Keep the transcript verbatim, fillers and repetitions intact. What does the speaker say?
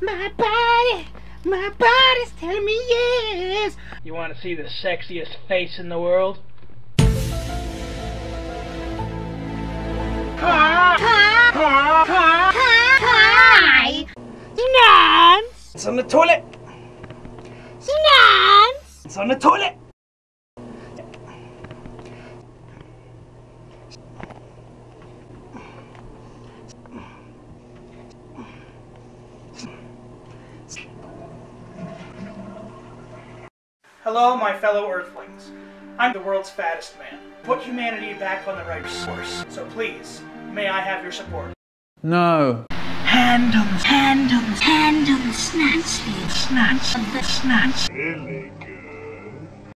My body, my body's telling me yes. You want to see the sexiest face in the world? Hi! Hi! Hi! Hi! SnanS! It's on the toilet! SnanS! It's on the toilet! Hello, my fellow Earthlings. I'm the world's fattest man. Put humanity back on the right course. So please, may I have your support? No. Hand on, hand on, hand on the SnanS feed. SnanS, the SnanS. Really good.